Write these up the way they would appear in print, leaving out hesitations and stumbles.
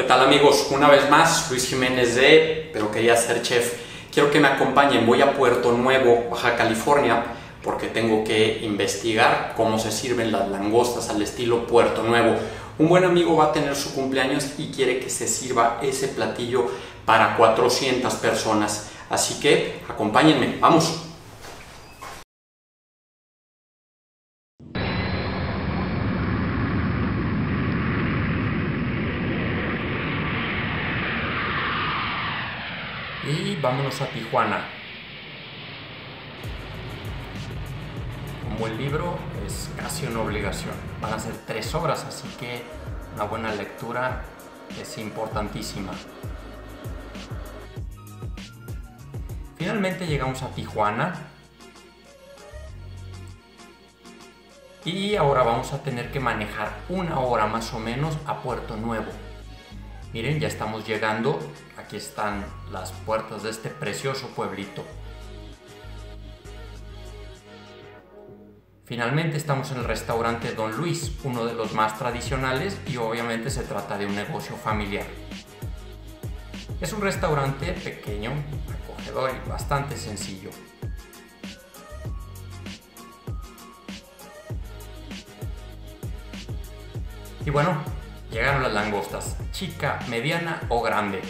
¿Qué tal, amigos? Una vez más, Luis Jiménez de Pero Quería Ser Chef. Quiero que me acompañen. Voy a Puerto Nuevo, Baja California, porque tengo que investigar cómo se sirven las langostas al estilo Puerto Nuevo. Un buen amigo va a tener su cumpleaños y quiere que se sirva ese platillo para 400 personas. Así que acompáñenme. ¡Vamos! Y vámonos a Tijuana. Como el libro es casi una obligación, van a ser 3 horas, así que una buena lectura es importantísima. Finalmente llegamos a Tijuana y ahora vamos a tener que manejar 1 hora más o menos a Puerto Nuevo. Miren, ya estamos llegando. Aquí están las puertas de este precioso pueblito. Finalmente estamos en el restaurante Don Luis, uno de los más tradicionales, y obviamente se trata de un negocio familiar. Es un restaurante pequeño, acogedor y bastante sencillo. Y bueno, llegaron las langostas, chica, mediana o grande.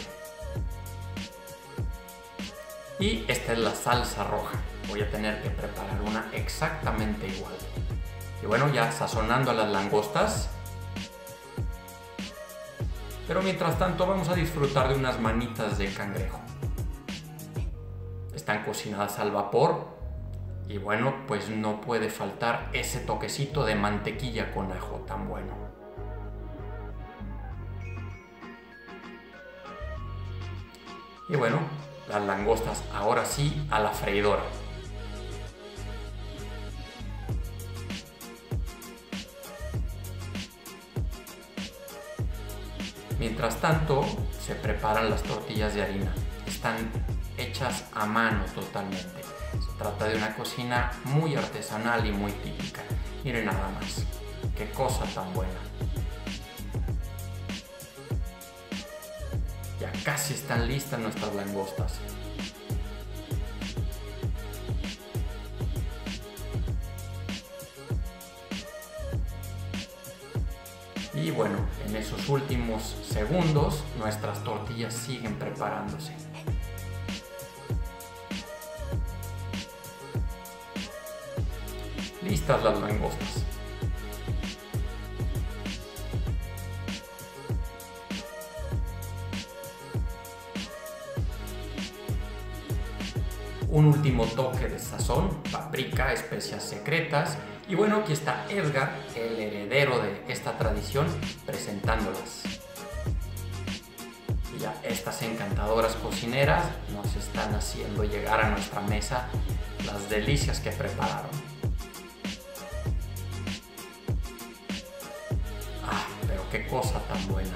Y esta es la salsa roja. Voy a tener que preparar una exactamente igual. Y bueno, ya sazonando a las langostas. Pero mientras tanto vamos a disfrutar de unas manitas de cangrejo. Están cocinadas al vapor. Y bueno, pues no puede faltar ese toquecito de mantequilla con ajo tan bueno. Y bueno, las langostas ahora sí a la freidora. Mientras tanto, se preparan las tortillas de harina. Están hechas a mano totalmente. Se trata de una cocina muy artesanal y muy típica. Miren nada más, qué cosa tan buena. Ya casi están listas nuestras langostas. Y bueno, en esos últimos segundos nuestras tortillas siguen preparándose. Listas las langostas. Un último toque de sazón, paprika, especias secretas. Y bueno, aquí está Edgar, el heredero de esta tradición, presentándolas. Y ya estas encantadoras cocineras nos están haciendo llegar a nuestra mesa las delicias que prepararon. Ah, pero qué cosa tan buena.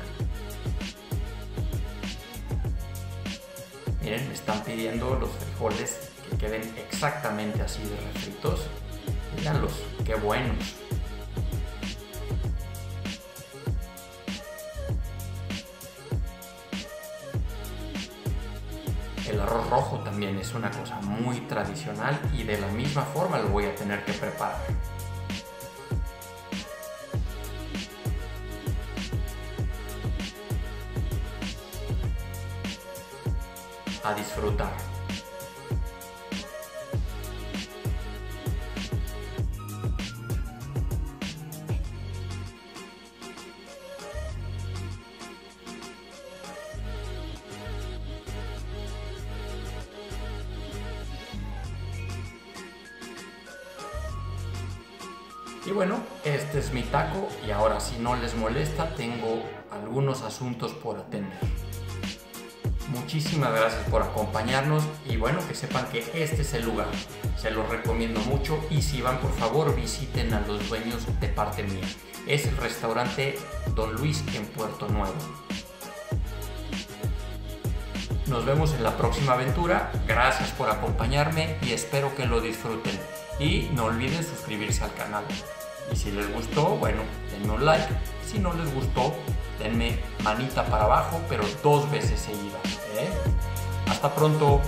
Miren, me están pidiendo los frijoles que queden exactamente así de refritos. Míranlos, qué buenos. El arroz rojo también es una cosa muy tradicional y de la misma forma lo voy a tener que preparar. A disfrutar. Y bueno, este es mi taco y ahora, si no les molesta, tengo algunos asuntos por atender. Muchísimas gracias por acompañarnos y bueno, que sepan que este es el lugar. Se los recomiendo mucho y si van, por favor, visiten a los dueños de parte mía. Es el restaurante Don Luis en Puerto Nuevo. Nos vemos en la próxima aventura. Gracias por acompañarme y espero que lo disfruten. Y no olviden suscribirse al canal. Y si les gustó, bueno, denme un like. Si no les gustó, denme manita para abajo, pero 2 veces seguidas. Hasta pronto.